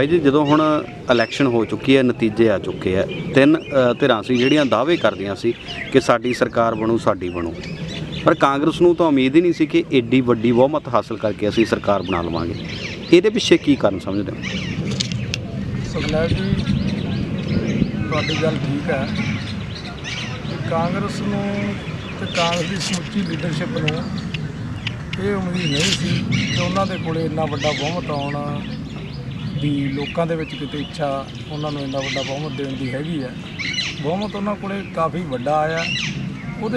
भाई जी जो हुण इलैक्शन हो चुकी है, नतीजे आ चुके हैं, तीन धिरां सी जिहड़ियां दावे करदियां सी कि साडी सरकार बनू साडी बनू, पर कांग्रेस नूं तां उम्मीद ही नहीं सी कि एड्डी वड्डी बहुमत हासिल करके असीं सरकार बना लवांगे। इहदे पिछे की कारण समझदे हो? सुखनैब जी तुहाडी गल ठीक है। कांग्रेस नूं ते कांग्रेस दी समूची लीडरशिप नूं ये उम्मीद नहीं सी कि उन्हां दे कोल इन्ना वड्डा बहुमत आउणा भी लोगों के इच्छा उन्होंने इन्ना वड्डा बहुमत देने की हैगी है। बहुमत उन्होंने कोले काफ़ी वड्डा आया, वो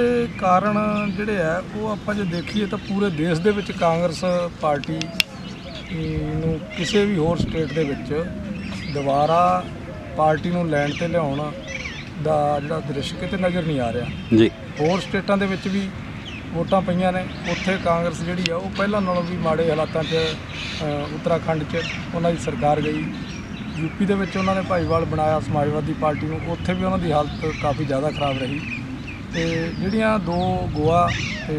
कारण जोड़े है वो आप जो देखिए तो पूरे देश दे विच कांग्रेस पार्टी नूं किसी भी होर स्टेट दे विच दोबारा पार्टी नूं लैंड ते लिआउण दा जिहड़ा दृश्य किते नज़र नहीं आ रहा जी। होर स्टेटां दे विच भी वोटां पईआं ने, उत्थे कांग्रेस जिहड़ी आ वो पहलां नालों भी माड़े हालातां च उत्तराखंड च उन्हां दी सरकार गई, यूपी दे विच उन्हां ने भाईवाल बनाया समाजवादी पार्टी नूं, उत्थे भी उन्हां दी हालत काफ़ी ज़्यादा खराब रही। ते जिहड़ियां दो गोवा ते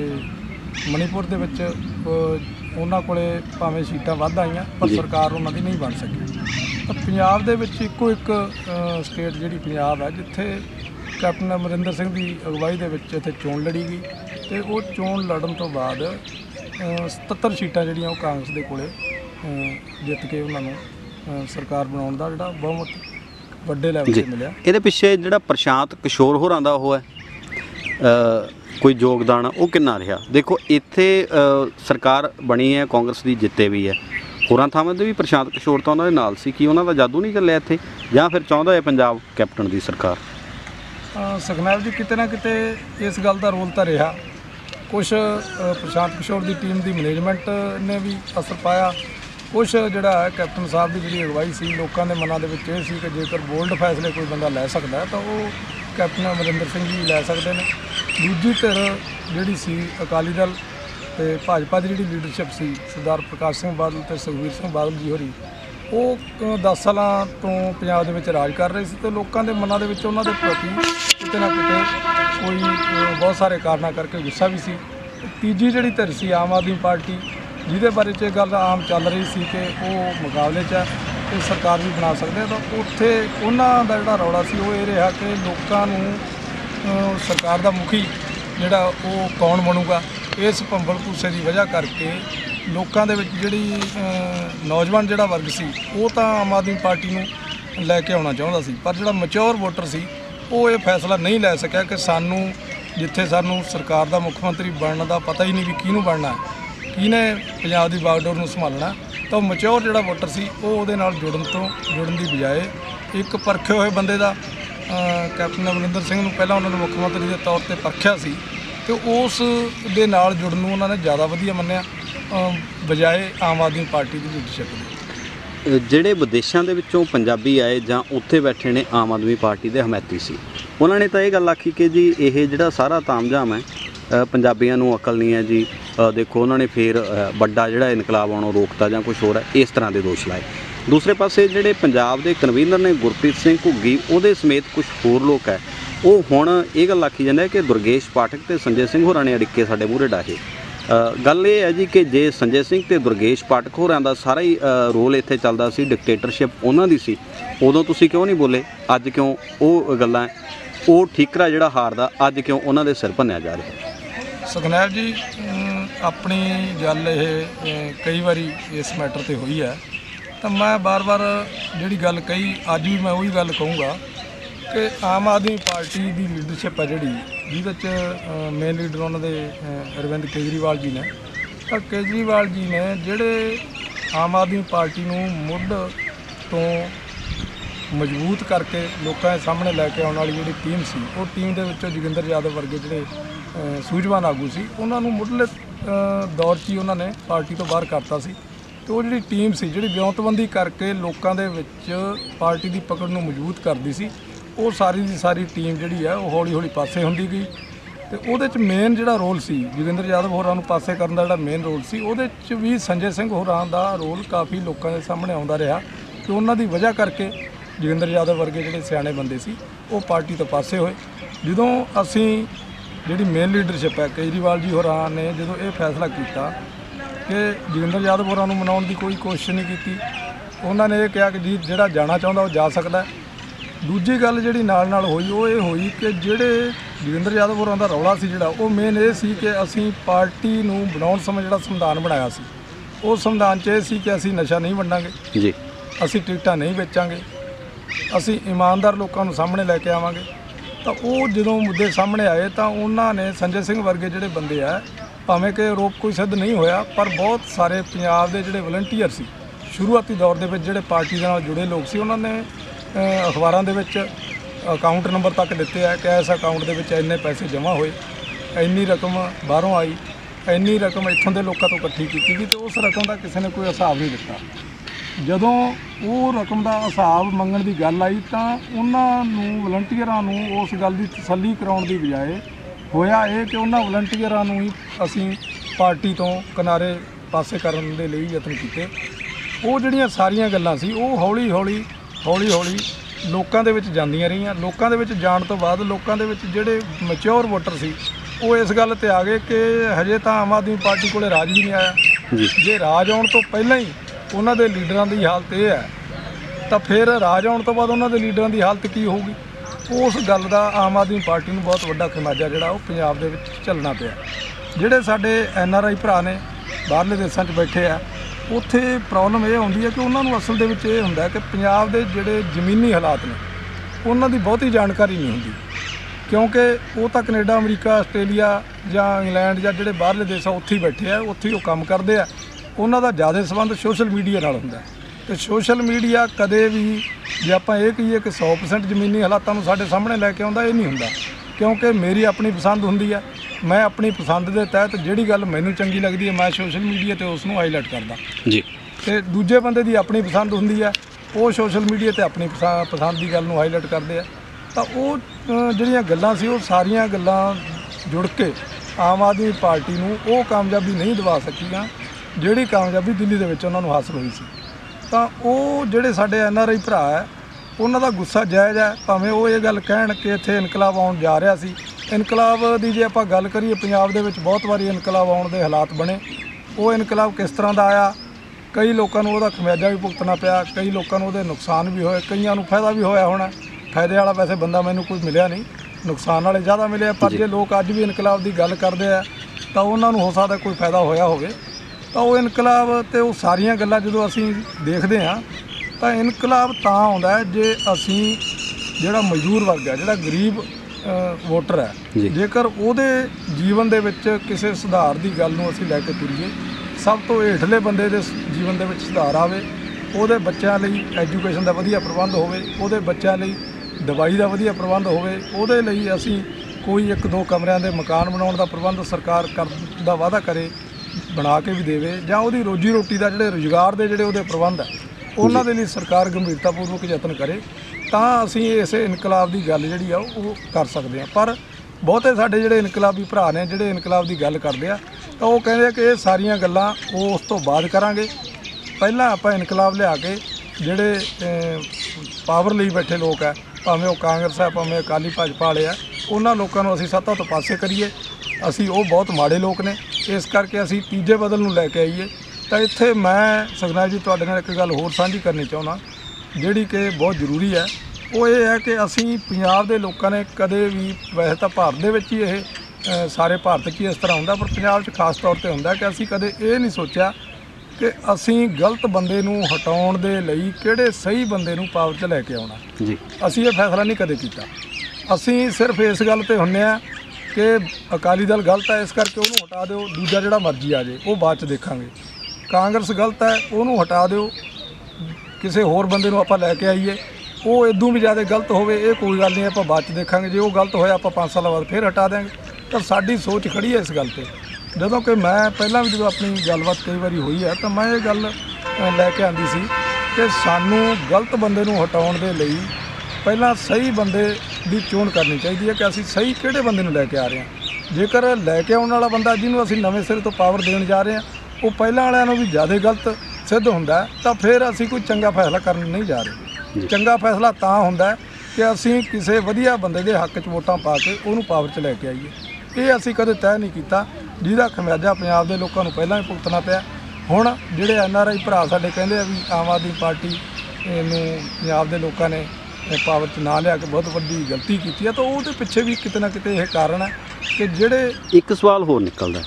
मणिपुर दे विच उन्हां कोले भावें सीटां वध आईआं पर सरकार उन्हां दी नहीं बन सकी। तो पंजाब दे विच इक्को इक स्टेट जिहड़ी पंजाब है जिथे कैप्टन अमरिंदर सिंह की अगवाई दे विच इत्थे चोण लड़ी गई ते वो चोण लड़न तो बाद 77 सीटां जिहड़ियां वो कांग्रेस दे कोले जित के उन्होंने सरकार बनाउण दा जिहड़ा बहुत वड्डे लैवल ते मिलिया। इहदे पिछे जिहड़ा प्रशांत किशोर होरां दा ओह है कोई योगदान वो कितना रहा? देखो इत्थे सरकार बनी है, कांग्रेस की जित्ते भी है, होरां थावां ते भी प्रशांत किशोर तो उन्होंने नाल सी कि उन्हों का जादू नहीं चलिया इत्थे, जां फिर चाहुंदा है पंजाब कैप्टन की सरकार? सुखनैब जी किते ना किते इस गल का रोल तो रहा, कुछ प्रशांत किशोर की टीम की मैनेजमेंट ने भी असर पाया, कुछ जोड़ा है कैप्टन साहब की जी अगवाई सी, लोगों के मनां दे विच इह सी कि जेकर बोल्ड फैसले कोई बंदा लै सकता है तो वो कैप्टन अमरिंदर सिंह जी लै सकते हैं। दूजी धिर जिहड़ी सी अकाली दल ते भाजपा की जी लीडरशिप सी सरदार प्रकाश सिंह बादल ते सुखबीर सिंह बादल जी होरी वो 10 सालों तो पंजाब के राज कर रहे थे, तो लोगों के मनां दे विच उन्हां दे प्रति किते ना किते कोई बहुत सारे कारणों करके गुस्सा भी सी। तीजी जिहड़ी धिर सी आम आदमी पार्टी, जिहदे बारे च गल आम चल रही सी कि वो मुकाबले च ते सरकार भी बना सकते हैं, तो उत्थे उन्हां दा जिहड़ा रौला सी वो ये रहा कि लोकां नूं सरकार दा मुखी जिहड़ा वो कौन बनूगा, इस भंबल भूसे की वजह करके लोगों के जी नौजवान जोड़ा वर्ग सी वो तो आम आदमी पार्टी में लैके आना चाहता सी, पर जोड़ा मच्योर वोटर सी वो ये फैसला नहीं लै सकिया कि सानू जिथे सानू सरकार का मुख्यमंत्री बनने का पता ही नहीं भी किनू बनना है, किने पंजाब की बागडोर में संभालना, तो मच्योर जोड़ा वोटर सी वो उहदे नाल जुड़न की बजाय एक परखे हुए बंदे का कैप्टन अमरिंदर सिंह पहला उन्होंने मुख्यमंत्री के तौर पर परख्या सी तो उस दे नाल जुड़न नूं उन्होंने ज़्यादा वधिया मन्निया बजाय आम आदमी पार्टी की लीडरशिप। जिहड़े विदेशों के विच्चों पंजाबी आए जां उत्थे बैठे ने आम आदमी पार्टी के हमायती सी, उन्होंने तो ये गल आखी कि जी ये जिहड़ा सारा तामझाम है पंजाबियों नूं अकल नहीं है जी, देखो उन्होंने फिर बड़ा जिहड़ा इनकलाब आउणों रोकता जां कुछ होर है, इस तरह के दोष लाए। दूसरे पासे जिहड़े पंजाब के कन्वीनर ने गुरप्रीत सिंह घुग्गी उहदे समेत कुछ होर लोग है वो हुण ये गल आखी जांदे कि दुर्गेश पाठक ते संजय सिंह होरां ने अड़िके साडे मूहरे डाहे। गल ये है जी कि जे संजय सिंह ते दुर्गेश पाठक होरां दा सारा ही रोल इत्थे चलदा सी, डिक्टेटरशिप उन्हां दी सी, उदों तुसीं क्यों नहीं बोले, अज क्यों वो गल्लां वो ठीकरा जिहड़ा हारदा अज क्यों उन्हां दे सिर भन्निया जा रिहा? सुखनैब जी अपनी गल यह कई वारी इस मैटर ते होई है, तो मैं बार बार जिहड़ी गल कही अज भी मैं उही गल कहूँगा कि आम आदमी पार्टी की लीडरशिप है जी, जिद मेन लीडर उन्होंने अरविंद केजरीवाल जी ने, तो केजरीवाल जी ने जोड़े आम आदमी पार्टी में मुढ़ तो मजबूत करके लोगों के सामने लैके आने वाली जी टीम सी वो टीम के जोगिंदर यादव वर्गे जोड़े सूझवान आगू से उन्होंने मुढ़ले दौर च ही उन्होंने पार्टी तो बाहर करता सी, तो जी टीम से जी ब्यौतबंदी करके लोगों के पार्टी की पकड़ में मजबूत करती सी, वो सारी की सारी टीम जी है वो हौली हौली पासे होंदी गई, तो वो मेन जोड़ा रोल सी जोगिंदर यादव होरां पासे करने का जोड़ा मेन रोल सी वो भी संजय सिंह होरां का रोल काफ़ी लोगों के सामने आता रहा कि उन्हों की वजह करके जोगिंदर यादव वर्गे जोड़े सियाने बंदे सी वो पार्टी तो पासे होए। जो असी जी मेन लीडरशिप है केजरीवाल जी होरां ने जो ये फैसला किया कि जोगिंदर यादव होरां मनाने की कोई कोशिश नहीं की, उन्होंने ये कहा कि जी जिहड़ा जाना चाहता वो जा सकता है। दूजी गल जिहड़ी नाल नाल होई वो ये होई कि जिहड़े जोगिंदर यादव होरां दा रौला सी जिहड़ा वो मेन ये सी कि असीं पार्टी नूं बनाउण समें जिहड़ा संविधान बनाया सी उस संविधान च ये सी कि असीं नशा नहीं वंडांगे जी, असीं टिकटां नहीं वेचांगे, असीं ईमानदार लोकां नूं सामणे लै के आवांगे। तो वो जदों मुद्दे सामने आए तो उन्होंने संजय सिंह वर्गे जिहड़े बंदे आ भावें कि आरोप कोई सिद्ध नहीं होया पर बहुत सारे पंजाब के जिहड़े वलंटीयर सी शुरुआती दौर के जिहड़े पार्टी के नाल जुड़े लोग सी उन्होंने अखबारों के अकाउंट नंबर तक दिते है कि इस अकाउंट के इन्ने पैसे जमा होए, इन्नी रकम बाहरों आई, इन्नी रकम इत्थों के लोगों तो इकट्ठी की गई, तो उस रकम का किसी ने कोई हिसाब नहीं दिता। जदों वो रकम का हिसाब मंगण की गल आई तो उन्होंने वलंटीयरां नूं उस गल की तसल्ली कराउण की बजाय होया है कि उन्होंने वलंटीयरां नूं ही असीं पार्टी तो किनारे पासे करन दे लई यतन कीते। वो जिहड़ियां सारियां गल्लां सी वो हौली हौली ਹੌਲੀ ਹੌਲੀ ਲੋਕਾਂ ਦੇ ਵਿੱਚ ਜਾਂਦੀਆਂ ਰਹੀਆਂ। ਲੋਕਾਂ ਦੇ ਵਿੱਚ ਜਾਣ ਤੋਂ ਬਾਅਦ ਲੋਕਾਂ ਦੇ ਵਿੱਚ ਜਿਹੜੇ ਮੈਚਿਓਰ ਵੋਟਰ ਸੀ ਉਹ ਇਸ ਗੱਲ ਤੇ ਆ ਗਏ ਕਿ ਹਜੇ ਤਾਂ ਆਮ ਆਦਮੀ ਪਾਰਟੀ ਕੋਲੇ ਰਾਜ ਵੀ ਨਹੀਂ ਆਇਆ ਜੇ ਰਾਜ ਆਉਣ ਤੋਂ ਪਹਿਲਾਂ ਹੀ ਉਹਨਾਂ ਦੇ ਲੀਡਰਾਂ ਦੀ ਹਾਲਤ ਇਹ ਹੈ ਤਾਂ ਫਿਰ ਰਾਜ ਆਉਣ ਤੋਂ ਬਾਅਦ ਉਹਨਾਂ ਦੇ ਲੀਡਰਾਂ ਦੀ ਹਾਲਤ ਕੀ ਹੋਊਗੀ। ਉਸ ਗੱਲ ਦਾ ਆਮ ਆਦਮੀ ਪਾਰਟੀ ਨੂੰ ਬਹੁਤ ਵੱਡਾ ਖਮਿਆਜਾ ਜਿਹੜਾ ਉਹ ਪੰਜਾਬ ਦੇ ਵਿੱਚ ਝੱਲਣਾ ਪਿਆ। ਜਿਹੜੇ ਸਾਡੇ NRI ਭਰਾ ਨੇ ਬਾਹਰਲੇ ਦੇਸ਼ਾਂ 'ਚ ਬੈਠੇ ਆ ਉੱਥੇ प्रॉब्लम यह आती है कि उन्होंने असल दे विच इह हुंदा कि पंजाब दे जिहड़े जमीनी हालात ने उन्हां दी बहुती जानकारी नहीं हुंदी क्योंकि वो तो कनेडा अमरीका आस्ट्रेलिया जां इंग्लैंड जां जिहड़े बाहरले देश आ उत्थे बैठे आ उत्थे ही काम करदे आ। उन्हां दा ज़्यादा संबंध सोशल मीडिया नाल हुंदा ते सोशल मीडिया कदे भी जे आपां इह कहीए कि 100% जमीनी हालातां नूं साडे सामणे लै के आउंदा, इह नहीं हुंदा क्योंकि मेरी अपनी पसंद हुंदी है। मैं अपनी पसंद के तहत जिहड़ी गल मैनूं चंगी लगती है मैं सोशल मीडिया ते उसनूं हाईलाइट करदा जी ते दूजे बंदे दी अपनी पसंद हुंदी है वो सोशल मीडिया ते अपनी पसंद दी गल नूं हाईलाइट करदे आ। तां वो जिहड़ियां गल्लां सी ओह सारियां गल्लां जुड़ के आम आदमी पार्टी नूं ओह कामयाबी नहीं दिवा सकीआं जिहड़ी कामयाबी दिल्ली दे विच उन्हां नूं हासिल होई सी। तां ओह जिहड़े साडे NRI भरा है ਉਹਨਾਂ ਦਾ ਗੁੱਸਾ ਜਾਇਜ਼ ਹੈ ਭਾਵੇਂ ਉਹ ਇਹ ਗੱਲ ਕਹਿਣ ਕਿ ਇੱਥੇ ਇਨਕਲਾਬ ਆਉਣ ਜਾ ਰਿਹਾ ਸੀ। ਇਨਕਲਾਬ ਦੀ ਜੇ ਆਪਾਂ ਗੱਲ ਕਰੀਏ ਪੰਜਾਬ ਦੇ ਵਿੱਚ ਬਹੁਤ ਵਾਰੀ ਇਨਕਲਾਬ ਆਉਣ ਦੇ ਹਾਲਾਤ ਬਣੇ। ਉਹ ਇਨਕਲਾਬ ਕਿਸ ਤਰ੍ਹਾਂ ਦਾ ਆਇਆ ਕਈ ਲੋਕਾਂ ਨੂੰ ਉਹਦਾ ਖਮਿਆਜਾ ਵੀ ਭੁਗਤਣਾ ਪਿਆ, ਕਈ ਲੋਕਾਂ ਨੂੰ ਉਹਦੇ ਨੁਕਸਾਨ ਵੀ ਹੋਏ, ਕਈਆਂ ਨੂੰ ਫਾਇਦਾ ਵੀ ਹੋਇਆ ਹੋਣਾ। ਫਾਇਦੇ ਵਾਲਾ ਵੈਸੇ ਬੰਦਾ ਮੈਨੂੰ ਕੋਈ ਮਿਲਿਆ ਨਹੀਂ, ਨੁਕਸਾਨ ਵਾਲੇ ਜ਼ਿਆਦਾ ਮਿਲੇ। ਪਰ ਜੇ ਲੋਕ ਅੱਜ ਵੀ ਇਨਕਲਾਬ ਦੀ ਗੱਲ ਕਰਦੇ ਆ ਤਾਂ ਉਹਨਾਂ ਨੂੰ ਹੋ ਸਕਦਾ ਕੋਈ ਫਾਇਦਾ ਹੋਇਆ ਹੋਵੇ। ਤਾਂ ਉਹ ਇਨਕਲਾਬ ਅਤੇ ਉਹ ਸਾਰੀਆਂ ਗੱਲਾਂ ਜਦੋਂ ਅਸੀਂ ਦੇਖਦੇ ਹਾਂ ਤਾਂ ਇਨਕਲਾਬ ਤਾਂ ਆਉਂਦਾ ਜੇ ਅਸੀਂ ਜਿਹੜਾ ਮਜ਼ਦੂਰ ਵਰਗ ਹੈ ਜਿਹੜਾ ਗਰੀਬ ਵੋਟਰ ਹੈ ਜੇਕਰ ਉਹਦੇ ਜੀਵਨ ਦੇ ਵਿੱਚ ਕਿਸੇ ਸੁਧਾਰ ਦੀ ਗੱਲ ਨੂੰ ਅਸੀਂ ਲੈ ਕੇ ਤੁਰੀਏ। ਸਭ ਤੋਂ ਹੇਠਲੇ ਬੰਦੇ ਦੇ ਜੀਵਨ ਦੇ ਵਿੱਚ ਸੁਧਾਰ ਆਵੇ, ਉਹਦੇ ਬੱਚਿਆਂ ਲਈ ਐਜੂਕੇਸ਼ਨ ਦਾ ਵਧੀਆ ਪ੍ਰਬੰਧ ਹੋਵੇ, ਉਹਦੇ ਬੱਚਿਆਂ ਲਈ ਦਵਾਈ ਦਾ ਵਧੀਆ ਪ੍ਰਬੰਧ ਹੋਵੇ, ਉਹਦੇ ਲਈ ਅਸੀਂ ਕੋਈ ਇੱਕ ਦੋ ਕਮਰਿਆਂ ਦੇ ਮਕਾਨ ਬਣਾਉਣ ਦਾ ਪ੍ਰਬੰਧ ਸਰਕਾਰ ਕਰਨ ਦਾ ਵਾਅਦਾ ਕਰੇ ਬਣਾ ਕੇ ਵੀ ਦੇਵੇ ਜਾਂ ਉਹਦੀ ਰੋਜੀ ਰੋਟੀ ਦਾ ਜਿਹੜੇ ਰੁਜ਼ਗਾਰ ਦੇ ਜਿਹੜੇ ਉਹਦੇ ਪ੍ਰਬੰਧ ਹੈ ਉਹਨਾਂ ਦੇ ਲਈ ਸਰਕਾਰ ਗੰਭੀਰਤਾਪੂਰਵਕ ਯਤਨ ਕਰੇ ਤਾਂ ਅਸੀਂ ਇਸ ਇਨਕਲਾਬ ਦੀ ਗੱਲ ਜਿਹੜੀ ਆ ਉਹ ਕਰ ਸਕਦੇ ਹਾਂ। ਪਰ ਬਹੁਤੇ ਸਾਡੇ ਜਿਹੜੇ ਇਨਕਲਾਬੀ ਭਰਾ ਨੇ ਜਿਹੜੇ ਇਨਕਲਾਬ ਦੀ ਗੱਲ ਕਰਦੇ ਆ ਤਾਂ ਉਹ ਕਹਿੰਦੇ ਕਿ ਇਹ ਸਾਰੀਆਂ ਗੱਲਾਂ ਉਹ ਉਸ ਤੋਂ ਬਾਅਦ ਕਰਾਂਗੇ, ਪਹਿਲਾਂ ਆਪਾਂ ਇਨਕਲਾਬ ਲਿਆ ਕੇ ਜਿਹੜੇ ਪਾਵਰ ਲਈ ਬੈਠੇ ਲੋਕ ਆ ਭਾਵੇਂ ਉਹ ਕਾਂਗਰਸ ਆ ਭਾਵੇਂ ਅਕਾਲੀ ਭਾਜਪਾ ਵਾਲੇ ਆ ਉਹਨਾਂ ਲੋਕਾਂ ਨੂੰ ਅਸੀਂ ਸੱਤਾ ਤੋਂ ਪਾਸੇ ਕਰੀਏ। ਅਸੀਂ ਉਹ ਬਹੁਤ ਮਾੜੇ ਲੋਕ ਨੇ, ਇਸ ਕਰਕੇ ਅਸੀਂ ਤੀਜੇ ਬਦਲ ਨੂੰ ਲੈ ਕੇ ਆਈਏ। तो इत्थे मैं सुखनाइब जी तुहाडे नाल एक गल होर सांझी करनी चाहुंदा जिहड़ी कि बहुत जरूरी है। वो ये है कि असीं पंजाब दे लोकां ने कदे भी वैसे तां भारत दे विच ही ये सारे भारत 'च इस तरह हुंदा पर पंजाब 'च खास तौर ते हुंदा कि असीं कदे ये नहीं सोचिया कि असीं गलत बंदे नूं हटाउण दे लई किहड़े सही बंदे नूं पावर 'च लै के आउणा जी। असीं ये फैसला नहीं कदे कीता। असीं सिर्फ इस गल ते हुन्ने आ कि अकाली दल गलत है इस करके उहनूं हटा दिओ, दूजा जिहड़ा मर्जी आ जाए वो बाद 'च देखांगे। ਕਾਂਗਰਸ ਗਲਤ ਹੈ ਉਹਨੂੰ ਹਟਾ ਦਿਓ, ਕਿਸੇ ਹੋਰ ਬੰਦੇ ਨੂੰ ਆਪਾਂ ਲੈ ਕੇ ਆਈਏ ਉਹ ਇਦੋਂ ਵੀ ਜ਼ਿਆਦਾ ਗਲਤ ਹੋਵੇ ਇਹ ਕੋਈ ਗੱਲ ਨਹੀਂ ਆਪਾਂ ਬਾਅਦ 'ਚ ਦੇਖਾਂਗੇ, ਜੇ ਉਹ ਗਲਤ ਹੋਇਆ ਆਪਾਂ 5 ਸਾਲਾਂ ਬਾਅਦ ਫਿਰ ਹਟਾ ਦਿਆਂਗੇ। ਤਾਂ ਸਾਡੀ ਸੋਚ ਖੜੀ ਹੈ ਇਸ ਗੱਲ 'ਤੇ। ਜਦੋਂ ਕਿ ਮੈਂ ਪਹਿਲਾਂ ਵੀ ਜਦੋਂ ਆਪਣੀ ਗੱਲਬਾਤ ਕਈ ਵਾਰੀ ਹੋਈ ਹੈ ਤਾਂ ਮੈਂ ਇਹ ਗੱਲ ਲੈ ਕੇ ਆਂਦੀ ਸੀ ਕਿ ਸਾਨੂੰ ਗਲਤ ਬੰਦੇ ਨੂੰ ਹਟਾਉਣ ਦੇ ਲਈ ਪਹਿਲਾਂ ਸਹੀ ਬੰਦੇ ਦੀ ਚੋਣ ਕਰਨੀ ਚਾਹੀਦੀ ਹੈ ਕਿ ਅਸੀਂ ਸਹੀ ਕਿਹੜੇ ਬੰਦੇ ਨੂੰ ਲੈ ਕੇ ਆ ਰਹੇ ਹਾਂ। ਜੇਕਰ ਲੈ ਕੇ ਆਉਣ ਵਾਲਾ ਬੰਦਾ ਜਿਹਨੂੰ ਅਸੀਂ ਨਵੇਂ ਸਿਰੇ ਤੋਂ ਪਾਵਰ ਦੇਣ ਜਾ ਰਹੇ ਹਾਂ ਉਹ ਪਹਿਲਾਂ ਵਾਲਿਆਂ ਨੂੰ ਵੀ ਜ਼ਿਆਦਾ ਗਲਤ ਸਿੱਧ ਹੁੰਦਾ ਤਾਂ ਫਿਰ ਅਸੀਂ ਕੋਈ ਚੰਗਾ ਫੈਸਲਾ ਕਰਨ ਨਹੀਂ ਜਾ ਰਹੇ। ਚੰਗਾ ਫੈਸਲਾ ਤਾਂ ਹੁੰਦਾ ਕਿ ਅਸੀਂ ਕਿਸੇ ਵਧੀਆ ਬੰਦੇ ਦੇ ਹੱਕ 'ਚ ਵੋਟਾਂ ਪਾ ਕੇ ਉਹਨੂੰ ਪਾਵਰ 'ਚ ਲੈ ਕੇ ਆਈਏ। ਇਹ ਅਸੀਂ ਕਦੇ ਤੈਅ ਨਹੀਂ ਕੀਤਾ ਜਿਹਦਾ ਖਮਿਆਜਾ ਪੰਜਾਬ ਦੇ ਲੋਕਾਂ ਨੂੰ ਪਹਿਲਾਂ ਹੀ ਭੁਗਤਣਾ ਪਿਆ। ਹੁਣ ਜਿਹੜੇ NRI ਭਰਾ ਸਾਡੇ ਕਹਿੰਦੇ ਆ ਵੀ ਆਮ ਆਦਮੀ ਪਾਰਟੀ ਨੂੰ ਪੰਜਾਬ ਦੇ ਲੋਕਾਂ ਨੇ ਪਾਵਰ 'ਚ ਨਾ ਲਿਆ ਕੇ ਬਹੁਤ ਵੱਡੀ ਗਲਤੀ ਕੀਤੀ ਆ, ਤਾਂ ਉਹਦੇ ਪਿੱਛੇ ਵੀ ਕਿਤੇ ਨਾ ਕਿਤੇ ਇਹ ਕਾਰਨ ਹੈ ਕਿ ਜਿਹੜੇ ਇੱਕ ਸਵਾਲ ਹੋਰ ਨਿਕਲਦਾ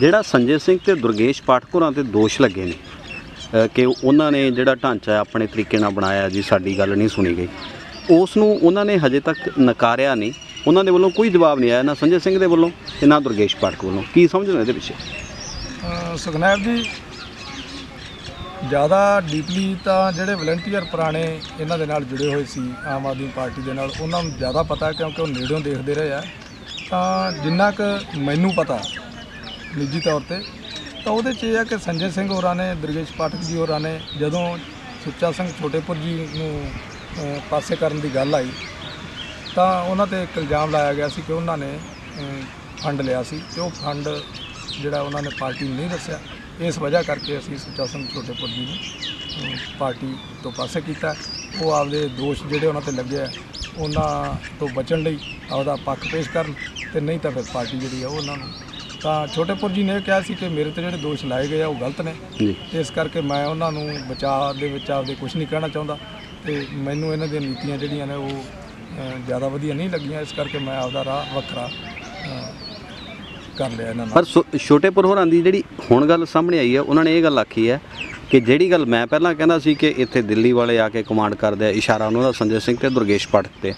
ਜਿਹੜਾ ਸੰਜੇ ਸਿੰਘ ਤੇ ਦੁਰਗੇਸ਼ ਪਾਠਕੋਰਾਂ ਤੇ ਦੋਸ਼ ਲੱਗੇ ਨੇ ਕਿ ਉਹਨਾਂ ਨੇ ਜਿਹੜਾ ਢਾਂਚਾ ਆਪਣੇ ਤਰੀਕੇ ਨਾਲ ਬਣਾਇਆ ਜੀ ਸਾਡੀ ਗੱਲ ਨਹੀਂ ਸੁਣੀ ਗਈ, ਉਸ ਨੂੰ ਉਹਨਾਂ ਨੇ ਹਜੇ ਤੱਕ ਨਕਾਰਿਆ ਨਹੀਂ, ਉਹਨਾਂ ਦੇ ਵੱਲੋਂ ਕੋਈ ਜਵਾਬ ਨਹੀਂ ਆਇਆ ਨਾ ਸੰਜੇ ਸਿੰਘ ਦੇ ਵੱਲੋਂ ਤੇ ਨਾ ਦੁਰਗੇਸ਼ ਪਾਠਕ ਵੱਲੋਂ। ਕੀ ਸਮਝਦੇ ਇਹਦੇ ਪਿੱਛੇ ਸੁਖਨੈਬ ਜੀ? ज़्यादा डीपली तो जोड़े वलंटियर पुराने इन्हों के जुड़े हुए सी आम आदमी पार्टी के नाल उन्होंने ज़्यादा पता क्योंकि वो नेड़ों देखते रहे हैं, तो जिन्ना क मैनू पता निजी तौर पर तो वो ये है कि संजय सिंह होर ने दुर्गेश पाठक जी होर ने जदों सुच्चा सिंह छोटेपुर जी को पासे करने की गल आई तो उन्होंने एक इल्जाम लाया गया कि उन्होंने फंड लिया सी, फंड जोड़ा उन्होंने पार्टी नहीं दस्या, इस वजह करके असी सुचा सिंह छोटेपुर जी ने पार्टी तो पासे किया। वो आपदे दोष जोड़े उन्होंने लगे उन्होंने तो बचन लई आपदा पक्ष पेश कर, नहीं तो फिर पार्टी जी है उन्होंने तो छोटेपुर जी ने कहा कि मेरे तो जोड़े दोष लाए गए वो गलत ने, इस करके मैं उन्होंने बचाव के कुछ नहीं कहना चाहता, तो मैनू इन्ह दी नीतियां जोड़ियां ने वो ज़्यादा वधिया नहीं लगियां, इस करके मैं आपदा राह वखरा कर लिया इन्होंने। पर छोटेपुर होरां दी जिहड़ी हुण गल सामने आई है उन्होंने ये गल आखी है कि जिहड़ी गल मैं पहला कहना सी कि इत्थे दिल्ली वाले आके कमांड करदे, इशारा उन्होंने संजय सिंह ते दुर्गेश पाठक ते,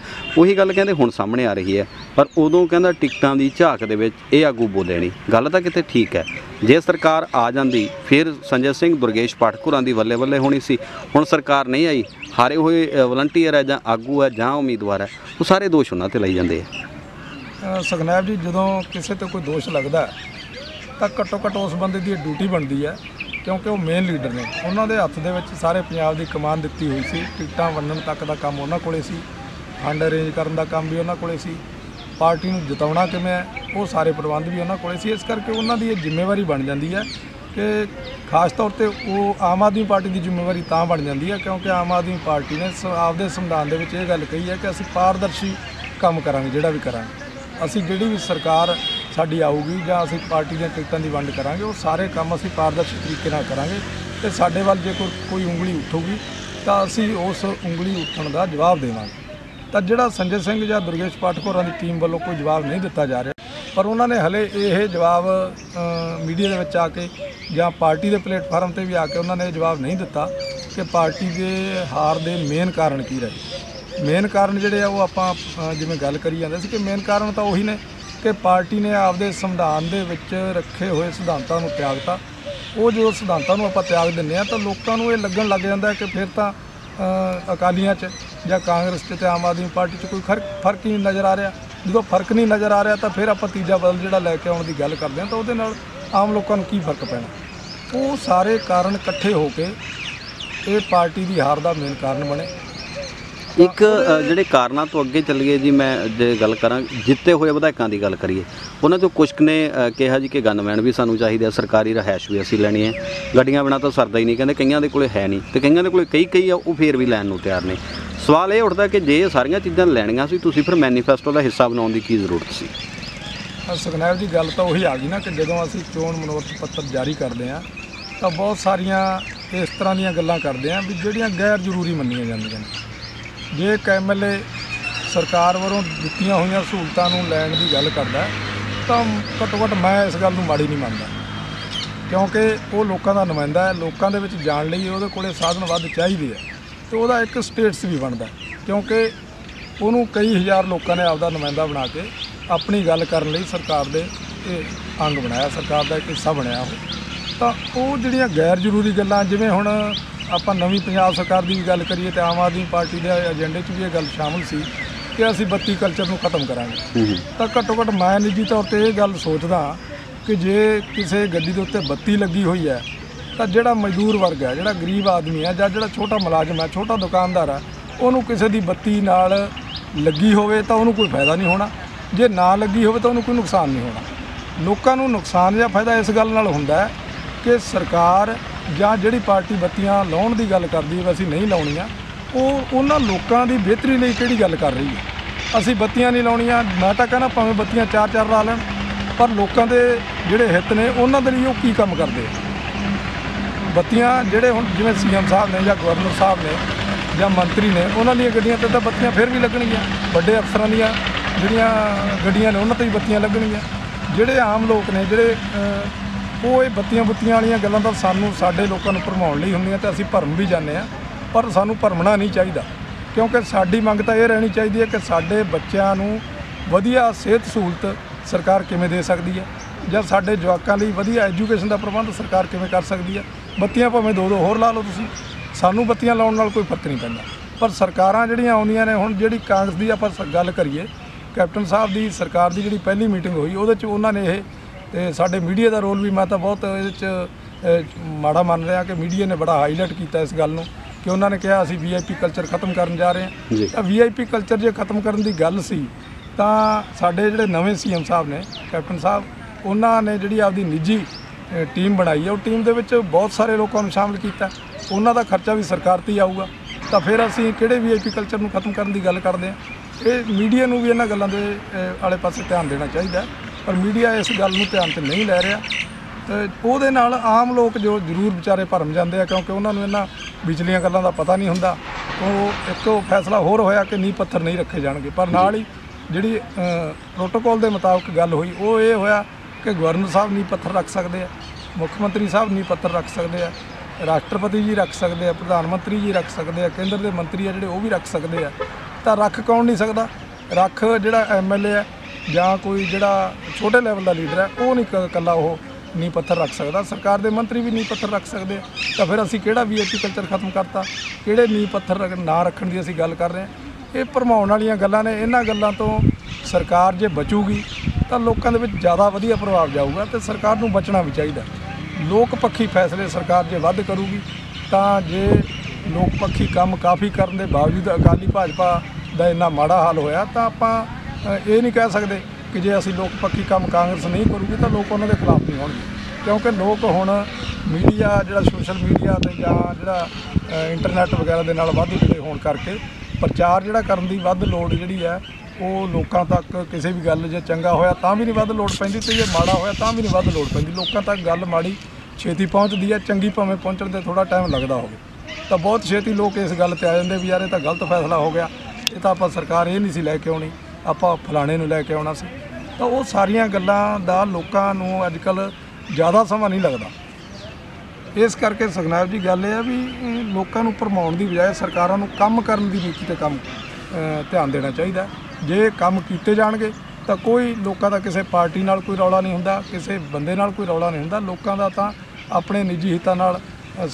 उही गल कहंदे हुण सामने आ रही है। पर उदों कहंदा टिकटां दी झाक दे विच ये आगू बोले नहीं, गल तां किते ठीक है जे सरकार आ जांदी फिर संजय सिंह दुर्गेश पाठक होरां दी बल्ले बल्ले होनी सी, हुण सरकार नहीं आई, हारे होए वलंटीयर है जां आगू है जां उम्मीदवार है वो सारे दोष उन्हां ते लई जांदे आ। सुखनैब जी जदों किसी तो कोई दोष लगता तो घट्टो घट्ट उस बंदे की ड्यूटी बनती है क्योंकि वो मेन लीडर ने, उन्होंने हत्थ के सारे पंजाब की कमान दी हुई सी, टिकटा वंडन तक का काम उन्होंने कोले सी, फंड अरेंज करने का काम भी उन्होंने कोले सी, पार्टी में जिताना किवें वो सारे प्रबंध भी उन्होंने कोले सी, इस करके उन्होंने जिम्मेवारी बन जाती है कि खास तौर पर वो आम आदमी पार्टी की जिम्मेवारी तां बन जाती है क्योंकि आम आदमी पार्टी ने आपदे संविधान के ये गल कही है कि असीं पारदर्शी काम करांगे, जिहड़ा भी करांगे असी जिहड़ी भी सरकार साडी आऊगी जां असी पार्टी दीआं टिकटां दी वंड करांगे वो सारे काम असी पारदर्शी तरीके नाल करांगे, ते साडे वल जे कोई उंगली उठूगी तो असी उस उंगली उठण दा जवाब देवांगे। तो जिहड़ा संजय सिंह जां दुर्गेश पाठक होरां दी टीम वल्लों कोई जवाब नहीं दिता जा रहा, पर उन्हां ने हले ये जवाब मीडिया दे विच आके जां पार्टी दे प्लेटफार्म ते भी आके उन्हां ने जवाब नहीं दिता कि पार्टी दे हार दे मेन कारण की रहे। मेन कारण जोड़े वो आपां जिवें गल करी जांदे सी कि मेन कारण तो उही ने कि पार्टी ने आपदे संविधान दे विच रखे हुए सिद्धांतां नूं त्यागता, वो जो सिद्धांतां नूं आपां त्याग दिंदे आ तो लोकां नूं इह लगण लग जांदा कि फिर तो अकालियां च जां कांग्रेस च ते आम आदमी पार्टी च कोई फर्क ही नहीं नज़र आ रहा, जो फर्क नहीं नज़र आ रहा तो फिर आपां तीजा बदल जिहड़ा लैके आउण दी गल करदे आ, तो उहदे नाल आम लोकां नूं की फर्क पैणा। वो सारे कारण इकट्ठे हो के ये पार्टी दी हार दा मेन कारण बने। एक जोड़े कारणों तो अगे चलीए जी, मैं जे गल करा जिते हुए विधायकों की गल करिए उन्होंने तो कुछ ने कहा जी कि गनमैन भी सूँ चाहिए, सरकारी रिहायश भी असी लैनी है, गड्डियां बिना तो सरदा ही नहीं, कहते कई के कोल है नहीं तो कई के कोल कई वो फिर भी लैन को तैयार नहीं। सवाल ये उठता कि जे सारिया चीज़ा लैनिया से फिर मैनीफेस्टो का हिस्सा बनाने की की जरूरत सी? सुखनैब जी गल तो वही आ गई ना कि जदों असी चोण मनोरथ पत्र जारी करते हैं तो बहुत सारिया इस तरह दीयां गल्लां करते हैं भी जिहड़ियां गैर जरूरी मन्नियां जांदियां ने। जे एक MLA सरकार वालों दित्तियां हुई सहूलतों लैण की गल करता तो घट्टो घट्ट मैं इस गल नूं माड़ी नहीं मानता क्योंकि वो लोगों का नुमाइंदा है, लोगों के जाण लई उहदे कोले साधन वध चाहिदे है, तो वह एक स्टेटस भी बनता क्योंकि उन्होंने कई हज़ार लोगों ने आपदा नुमाइंदा बना के अपनी गल करन लई सरकार दे अंग बनाया, सरकार का एक हिस्सा बनया। तो वह जिहड़ियां गैर जरूरी गल्लां जिवें हुण ਆਪਾਂ नवी पंजाब सरकार की भी गल करिए तो आम आदमी पार्टी के एजेंडे भी ये गल शामिल सी कि असी 32 कल्चर को खत्म करांगे, तो घट्टो घट्ट मैं निजी तौर पर यह गल सोचदा कि जे किसी गड्डी के उत्ते 32 लगी हुई है तो जोड़ा मजदूर वर्ग है, जोड़ा गरीब आदमी है, जां जोड़ा छोटा मुलाजम है, छोटा दुकानदार है, उन्होंने किसी की 32 नाल लगी होवे तो उन्होंने कोई फायदा नहीं होना, जे ना लगी होवे तो उन्होंने कोई नुकसान नहीं होना। लोगों को नुकसान या फायदा इस गल नाल हुंदा है कि सरकार ਜਾਂ ਜਿਹੜੀ ਪਾਰਟੀ ਬੱਤੀਆਂ ਲਾਉਣ ਦੀ ਗੱਲ ਕਰਦੀ ਹੈ ਅਸੀਂ ਨਹੀਂ ਲਾਉਣੀਆਂ, ਉਹ ਉਹਨਾਂ ਲੋਕਾਂ ਦੀ ਬਿਹਤਰੀ ਲਈ ਕਿਹੜੀ ਗੱਲ ਕਰ ਰਹੀ ਹੈ। ਅਸੀਂ ਬੱਤੀਆਂ ਨਹੀਂ ਲਾਉਣੀਆਂ, ਮੈਂ ਤਾਂ ਕਹਿੰਦਾ ਭਾਵੇਂ ਬੱਤੀਆਂ ਚਾਰ ਚਾਰ ਲਾ ਲੈਣ, ਪਰ ਲੋਕਾਂ ਦੇ ਜਿਹੜੇ ਹਿੱਤ ਨੇ ਉਹਨਾਂ ਦੇ ਲਈ ਉਹ ਕੀ ਕੰਮ ਕਰਦੇ ਆ। बत्तियां जोड़े हूँ जिमें सीएम साहब ने या गवर्नर साहब ने या मंत्री ने उन्होंने गड्डिया तो बत्तियां फिर भी लगनिया, बड़े अफसर दियाँ गड्डिया ने उन्होंने भी बत्तियां लगनिया। जोड़े आम लोग ने जोड़े वो बत्तियां बुत्तियां वाली गल्लां तो सानू साडे लोगों को भरमाउण लई हुंदियां ते असीं भरम भी जाने आ, पर सानू भरमना नहीं चाहिदा, क्योंकि साडी मंग तां इह रहणी चाहीदी है कि साडे बच्चिआं नूं वधिया सेहत सहूलत सरकार किवें दे सकदी है, जां साडे युवकां लई वधिया एजुकेशन दा प्रबंध सरकार किवें कर सकदी है। बत्तियां भावें दो दो होर ला लओ तुसीं, सानू बत्तियां लाउण नाल कोई फर्क नहीं पैंदा, पर सरकारां जिहड़ियां आउंदियां ने हुण जिहड़ी कांग्रेस दी आपां गल करिए, कैप्टन साहब दी सरकार दी जिहड़ी पहली मीटिंग होई उहदे च उन्हां ने इह ते साडे मीडिया दा रोल भी मैं तो बहुत माड़ा मान रहा कि मीडिया ने बड़ा हाईलाइट किया इस गल नूं कि उन्होंने कहा असीं VIP कल्चर खत्म करन जा रहे हैं। तो VIP कल्चर जो खत्म करन दी गल सी तां साडे जिहड़े नवे CM साहब ने कैप्टन साहब उन्होंने जिहड़ी आपदी निजी टीम बनाई है, वो टीम दे विच बहुत सारे लोगों नूं शामिल किया, उन्हां दा खर्चा भी सरकार ते ही आऊगा, तो फिर असीं किहड़े VIP कल्चर नूं खत्म करन दी गल करदे आं। इह मीडिया नूं भी इन्हां गल्लां दे आले पासे ध्यान देना चाहिदा, पर मीडिया इस गल नूं ध्यान ते नहीं लै रहा, तो उहदे नाल आम लोग जो जरूर बेचारे भरम जाते हैं, क्योंकि उन्होंने इन्हां बिजलियां गल्लां दा पता नहीं हुंदा। तो एक फैसला होर होया कि नींह पत्थर नहीं रखे जाणगे, पर नाल ही जिहड़ी प्रोटोकॉल के मुताबिक गल होई वो ये होया कि गवर्नर साहब नींह पत्थर रख सकते हैं, मुख्यमंत्री साहब नींह पत्थर रख सकते हैं, राष्ट्रपति जी रख सकते हैं, प्रधानमंत्री जी रख सकते हैं, केंद्र के मंत्री है जिहड़े वो भी रख सकते हैं। तो रख कौन नहीं सकता, रख जिहड़ा MLA है ਜਾਂ ਕੋਈ ਜਿਹੜਾ ਛੋਟੇ ਲੈਵਲ ਦਾ ਲੀਡਰ ਹੈ ਉਹ ਨਹੀਂ ਇਕੱਲਾ ਉਹ ਨੀਂਹ ਪੱਥਰ ਰੱਖ ਸਕਦਾ, ਸਰਕਾਰ ਦੇ ਮੰਤਰੀ ਵੀ ਨੀਂਹ ਪੱਥਰ ਰੱਖ ਸਕਦੇ ਆ। ਤਾਂ ਫਿਰ ਅਸੀਂ ਕਿਹੜਾ VIP ਕਲਚਰ ਖਤਮ ਕਰਤਾ, ਕਿਹੜੇ ਨੀਂਹ ਪੱਥਰ ਨਾ ਰੱਖਣ ਦੀ ਅਸੀਂ ਗੱਲ ਕਰ ਰਹੇ ਹਾਂ। ਇਹ ਭਰਮਾਉਣ ਵਾਲੀਆਂ ਗੱਲਾਂ ਨੇ, ਇਹਨਾਂ ਗੱਲਾਂ ਤੋਂ ਸਰਕਾਰ ਜੇ ਬਚੂਗੀ ਤਾਂ ਲੋਕਾਂ ਦੇ ਵਿੱਚ ਜ਼ਿਆਦਾ ਵਧੀਆ ਪ੍ਰਭਾਵ ਜਾਊਗਾ, ਅਤੇ ਸਰਕਾਰ ਨੂੰ ਬਚਣਾ ਵੀ ਚਾਹੀਦਾ। ਲੋਕ ਪੱਖੀ ਫੈਸਲੇ ਸਰਕਾਰ ਜੇ ਵੱਧ ਕਰੂਗੀ ਤਾਂ, ਜੇ ਲੋਕ ਪੱਖੀ ਕੰਮ ਕਾਫੀ ਕਰਨ ਦੇ ਬਾਵਜੂਦ ਅਕਾਲੀ ਭਾਜਪਾ ਦਾ ਇੰਨਾ ਮਾੜਾ ਹਾਲ ਹੋਇਆ ਤਾਂ ਆਪਾਂ ये नहीं कह सकते कि जे असी लोग पक्की काम कांग्रेस नहीं करूगी तो लोग उन्होंने खिलाफ नहीं होने, क्योंकि लोग हुण मीडिया जिहड़ा सोशल मीडिया ते जां जिहड़ा इंटरनेट वगैरह दे नाल वध जुड़े होण करके प्रचार जिहड़ा करन दी वध लोड़ जिहड़ी है वो लोकां तक किसी भी गल जे चंगा होया तां भी नहीं वध लोड़ पैंदी ते जे माड़ा होया तां भी नहीं वध लोड़ पैंदी, लोकां तक गल माड़ी छेती पहुँचती है, चंगी भावें पहुँचण ते थोड़ा टाइम लगदा होवे तां बहुत छेती लोग इस गल ते आ जांदे भी यार ये तां गलत फैसला हो गया, ये तां आपां सरकार ये नहीं सी लैके आउणी, ਆਪਾਂ ਫਲਾਣੇ ਨੂੰ ਲੈ ਕੇ ਆਉਣਾ ਸੀ। ਤਾਂ ਉਹ ਸਾਰੀਆਂ ਗੱਲਾਂ ਦਾ ਲੋਕਾਂ ਨੂੰ ਅੱਜ ਕੱਲ੍ਹ ਜ਼ਿਆਦਾ ਸਮਾਂ ਨਹੀਂ ਲੱਗਦਾ, ਇਸ ਕਰਕੇ ਸੁਖਨੈਬ ਜੀ ਗੱਲ ਇਹ ਆ ਵੀ ਲੋਕਾਂ ਨੂੰ ਭਰਮਾਉਣ ਦੀ ਬਜਾਏ ਸਰਕਾਰਾਂ ਨੂੰ ਕੰਮ ਕਰਨ ਦੀ ਨੀਤੀ ਤੇ ਕੰਮ ਧਿਆਨ ਦੇਣਾ ਚਾਹੀਦਾ। ਜੇ ਕੰਮ ਕੀਤੇ ਜਾਣਗੇ ਤਾਂ ਕੋਈ ਲੋਕਾਂ ਦਾ ਕਿਸੇ ਪਾਰਟੀ ਨਾਲ ਕੋਈ ਰੌਲਾ ਨਹੀਂ ਹੁੰਦਾ, ਕਿਸੇ ਬੰਦੇ ਨਾਲ ਕੋਈ ਰੌਲਾ ਨਹੀਂ ਹੁੰਦਾ, ਲੋਕਾਂ ਦਾ ਤਾਂ ਆਪਣੇ ਨਿੱਜੀ ਹਿੱਤਾਂ ਨਾਲ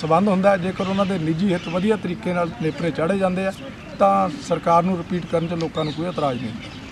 ਸੰਬੰਧ ਹੁੰਦਾ। ਜੇਕਰ ਉਹਨਾਂ ਦੇ ਨਿੱਜੀ ਹਿੱਤ ਵਧੀਆ ਤਰੀਕੇ ਨਾਲ ਨੇਪਰੇ ਚਾੜੇ ਜਾਂਦੇ ਆ ਤਾਂ ਸਰਕਾਰ ਨੂੰ ਰਿਪੀਟ ਕਰਨ 'ਚ ਲੋਕਾਂ ਨੂੰ ਕੋਈ ਇਤਰਾਜ਼ ਨਹੀਂ।